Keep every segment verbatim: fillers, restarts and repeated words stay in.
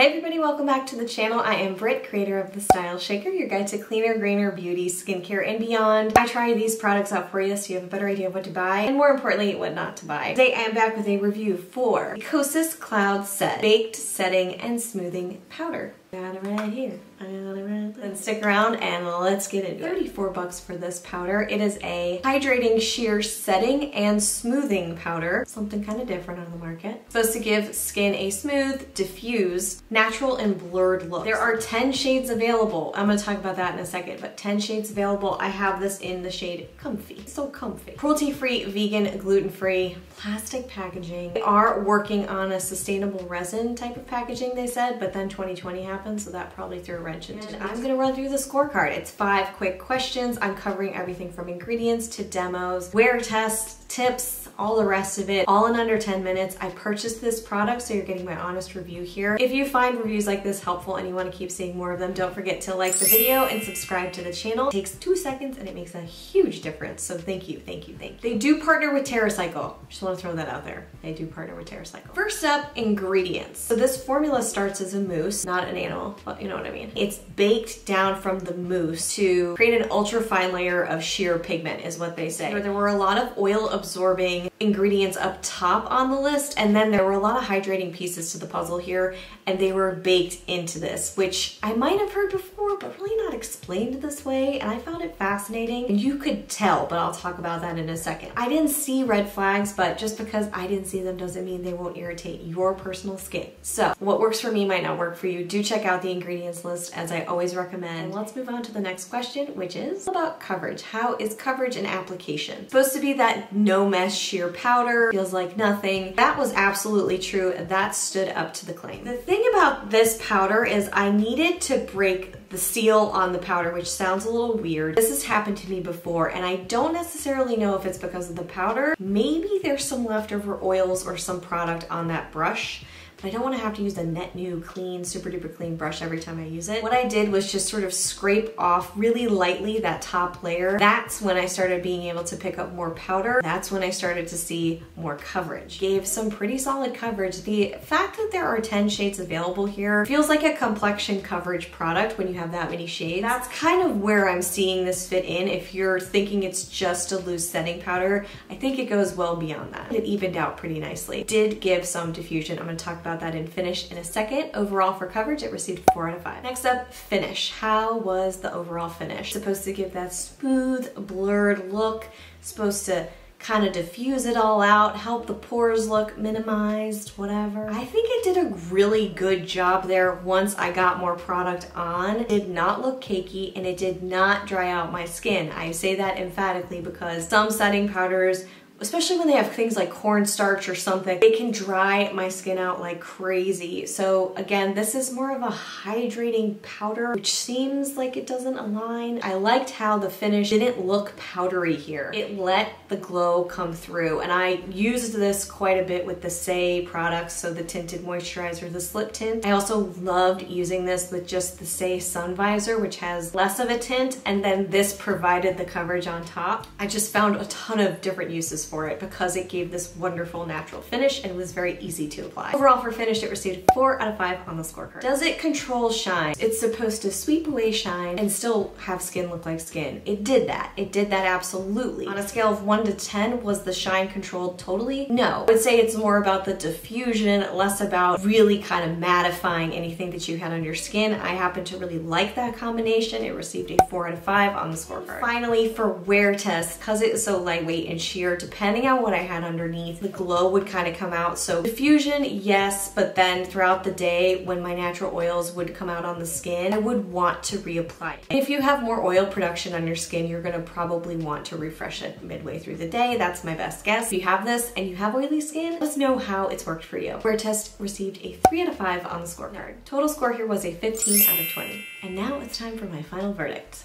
Hey everybody, welcome back to the channel. I am Britt, creator of The Style Shaker, your guide to cleaner, greener beauty, skincare, and beyond. I try these products out for you so you have a better idea of what to buy, and more importantly, what not to buy. Today I am back with a review for the Kosas Cloud Set Baked Setting and Smoothing Powder. Got it right here. I got it right there. And stick around and let's get into it. thirty-four bucks for this powder. It is a hydrating sheer setting and smoothing powder. Something kind of different on the market. It's supposed to give skin a smooth, diffused, natural, and blurred look. There are ten shades available. I'm going to talk about that in a second, but ten shades available. I have this in the shade Comfy. It's so comfy. Cruelty-free, vegan, gluten-free, plastic packaging. They are working on a sustainable resin type of packaging, they said, but then twenty twenty happened. So that probably threw a wrench into it. I'm going to run through the scorecard. It's five quick questions. I'm covering everything from ingredients to demos, wear tests, tips, all the rest of it, all in under ten minutes. I purchased this product, so you're getting my honest review here. If you find reviews like this helpful and you want to keep seeing more of them, don't forget to like the video and subscribe to the channel. It takes two seconds and it makes a huge difference. So thank you, thank you, thank you. They do partner with TerraCycle. Just want to throw that out there. They do partner with TerraCycle. First up, ingredients. So this formula starts as a mousse, not an animal, but you know what I mean. It's baked down from the mousse to create an ultra fine layer of sheer pigment is what they say. There were a lot of oil absorbing ingredients up top on the list, and then there were a lot of hydrating pieces to the puzzle here, and they were baked into this, which I might have heard before but really not explained this way, and I found it fascinating. And you could tell, but I'll talk about that in a second. I didn't see red flags, but just because I didn't see them doesn't mean they won't irritate your personal skin. So what works for me might not work for you. Do check out the ingredients list, as I always recommend. And let's move on to the next question, which is about coverage. How is coverage and application? It's supposed to be that no mess sheer powder, feels like nothing. That was absolutely true. That stood up to the claim. The thing about this powder is I needed to break the seal on the powder, which sounds a little weird. This has happened to me before, and I don't necessarily know if it's because of the powder. Maybe there's some leftover oils or some product on that brush. I don't want to have to use the net new clean, super duper clean brush every time I use it. What I did was just sort of scrape off really lightly that top layer. That's when I started being able to pick up more powder. That's when I started to see more coverage. Gave some pretty solid coverage. The fact that there are ten shades available here feels like a complexion coverage product when you have that many shades. That's kind of where I'm seeing this fit in. If you're thinking it's just a loose setting powder, I think it goes well beyond that. It evened out pretty nicely. Did give some diffusion. I'm going to talk about that in finish in a second. Overall for coverage, it received four out of five. Next up, finish. How was the overall finish? Supposed to give that smooth, blurred look, supposed to kind of diffuse it all out, help the pores look minimized, whatever. I think it did a really good job there once I got more product on. It did not look cakey, and it did not dry out my skin. I say that emphatically because some setting powders, especially when they have things like cornstarch or something, they can dry my skin out like crazy. So again, this is more of a hydrating powder, which seems like it doesn't align. I liked how the finish didn't look powdery here. It let the glow come through, and I used this quite a bit with the Saie products, so the tinted moisturizer, the Slip Tint. I also loved using this with just the Saie sun visor, which has less of a tint, and then this provided the coverage on top. I just found a ton of different uses for for it because it gave this wonderful natural finish and was very easy to apply. Overall for finish, it received four out of five on the scorecard. Does it control shine? It's supposed to sweep away shine and still have skin look like skin. It did that. It did that absolutely. On a scale of one to ten, was the shine controlled totally? No. I would say it's more about the diffusion, less about really kind of mattifying anything that you had on your skin. I happen to really like that combination. It received a four out of five on the scorecard. Finally, for wear tests, because it is so lightweight and sheer, depending Depending on what I had underneath, the glow would kind of come out. So diffusion, yes, but then throughout the day when my natural oils would come out on the skin, I would want to reapply it. And if you have more oil production on your skin, you're gonna probably want to refresh it midway through the day. That's my best guess. If you have this and you have oily skin, let us know how it's worked for you. Wear test received a three out of five on the scorecard. Total score here was a fifteen out of twenty. And now it's time for my final verdict.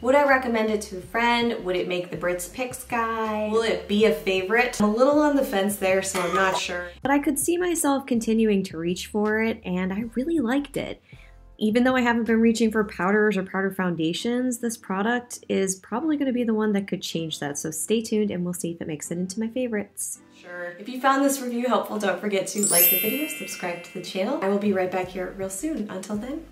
Would I recommend it to a friend? Would it make the Brits Picks guy? Will it be a favorite? I'm a little on the fence there, so I'm not sure. But I could see myself continuing to reach for it, and I really liked it. Even though I haven't been reaching for powders or powder foundations, this product is probably going to be the one that could change that. So stay tuned and we'll see if it makes it into my favorites. Sure. If you found this review helpful, don't forget to like the video, subscribe to the channel. I will be right back here real soon. Until then.